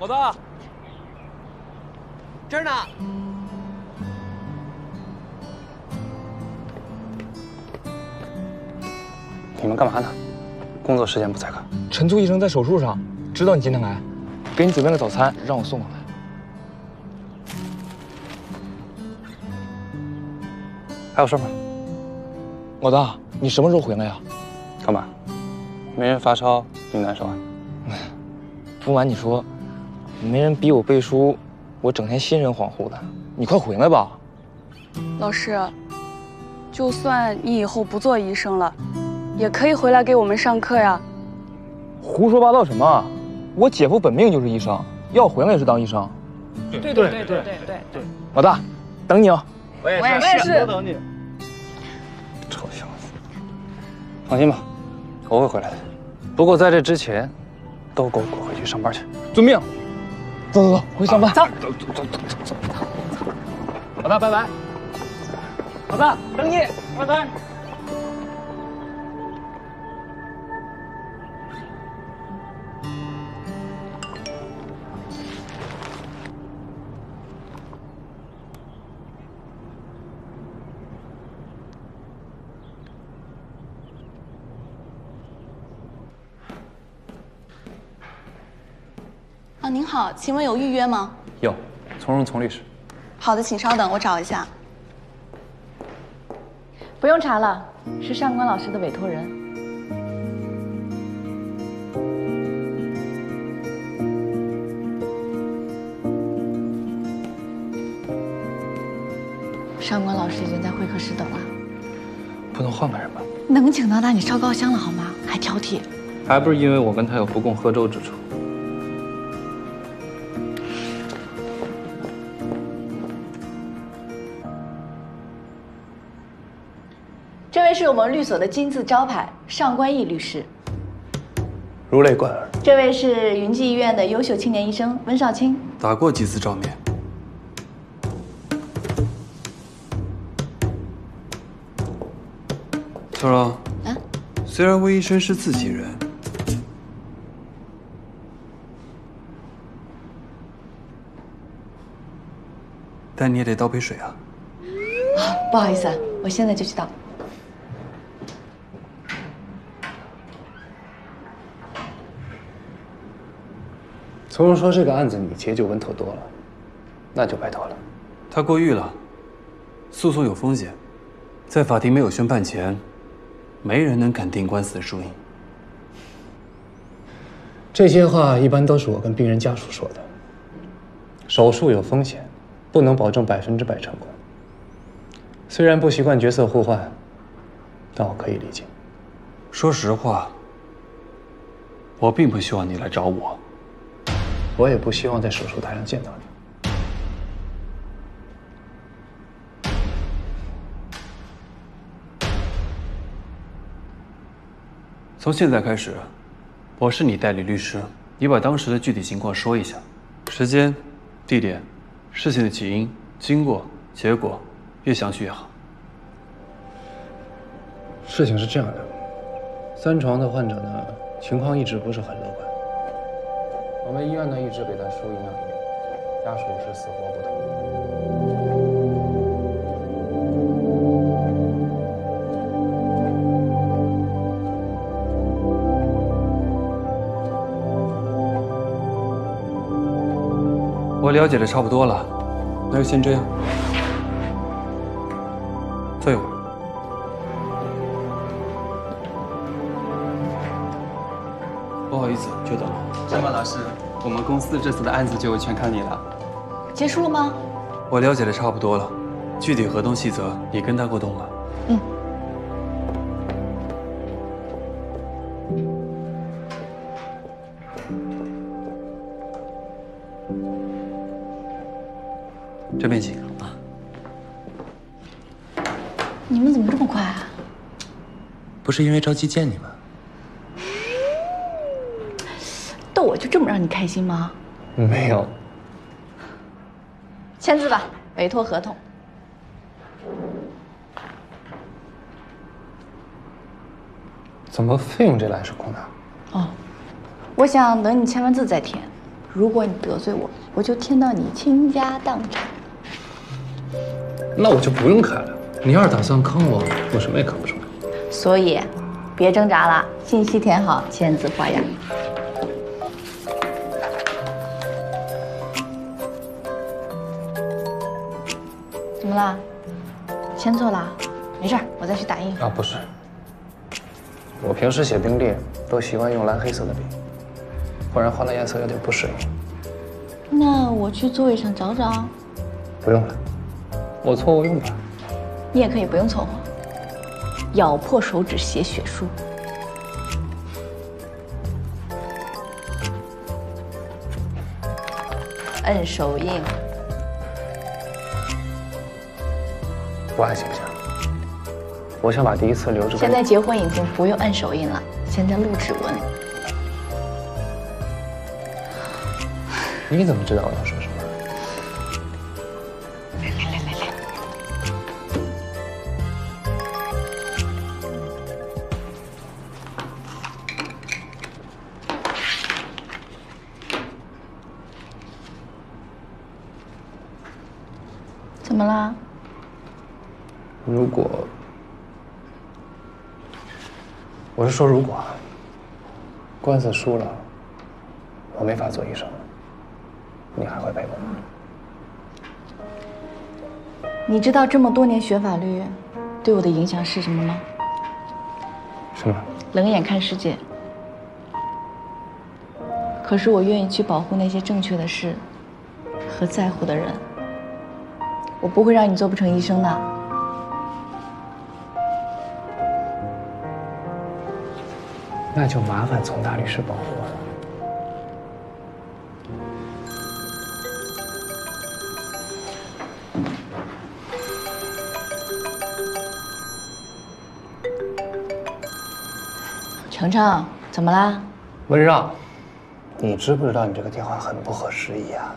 果子，这儿呢。你们干嘛呢？工作时间不才干。陈醋医生在手术上，知道你今天来，给你准备了早餐，让我送过来。 还有事吗？老大，你什么时候回来呀？干嘛？没人发烧，你难受啊？不瞒你说，没人逼我背书，我整天心神恍惚的。你快回来吧。老师，就算你以后不做医生了，也可以回来给我们上课呀。胡说八道什么？我姐夫本命就是医生，要回来也是当医生。对。老大，等你啊。 我也是，我等你。臭小子，放心吧，我会回来的。不过在这之前，都给我滚回去上班去。遵命。走，回去上班。走。老大，拜拜。老大，等你，拜拜。您好，请问有预约吗？有，从容从律师。好的，请稍等，我找一下。不用查了，是上官老师的委托人。上官老师已经在会客室等了。不能换个人吧？能请到他，你烧高香了好吗？还挑剔？还不是因为我跟他有不共喝粥之处。 是我们律所的金字招牌上官毅律师，如雷贯耳。这位是云济医院的优秀青年医生温少卿，打过几次照面。秋柔，啊，虽然温医生是自己人，但你也得倒杯水啊。不好意思啊，我现在就去倒。 从容说：“这个案子你接就稳妥多了，那就拜托了。他过誉了，诉讼有风险，在法庭没有宣判前，没人能敢定官司的输赢。这些话一般都是我跟病人家属说的。手术有风险，不能保证100%成功。虽然不习惯角色互换，但我可以理解。说实话，我并不希望你来找我。” 我也不希望在手术台上见到你。从现在开始，我是你代理律师，你把当时的具体情况说一下：时间、地点、事情的起因、经过、结果，越详细越好。事情是这样的，三床的患者呢，情况一直不是很乐观。 我们医院呢一直给他输营养液，家属是死活不同意。我了解的差不多了，那就先这样。坐一会儿。 不好意思，久等了。上官老师，我们公司这次的案子就全靠你了。结束了吗？我了解的差不多了，具体合同细则你跟他沟通了。嗯。这边请啊。你们怎么这么快啊？不是因为着急见你们。 我就这么让你开心吗？没有。签字吧，委托合同。怎么费用这栏是空的？哦，我想等你签完字再填。如果你得罪我，我就听到你倾家荡产。那我就不用开了。你要是打算坑我，我什么也坑不出来。所以，别挣扎了，信息填好，签字画押。 怎么了？签错了？没事，我再去打印。啊，不是，我平时写病历都习惯用蓝黑色的笔，忽然换了颜色有点不适应。那我去座位上找找。不用了，我凑合用吧。你也可以不用凑合，咬破手指写血书。摁手印。 我还行不行？我想把第一次留着。现在结婚已经不用按手印了，现在录指纹。你怎么知道我要说什么？来，怎么啦？ 如果，我是说，如果官司输了，我没法做医生，你还会陪我吗？你知道这么多年学法律对我的影响是什么吗？什么？冷眼看世界。可是我愿意去保护那些正确的事和在乎的人。我不会让你做不成医生的。 那就麻烦从大律师保护我了。程程，怎么啦？温让，你知不知道你这个电话很不合时宜啊？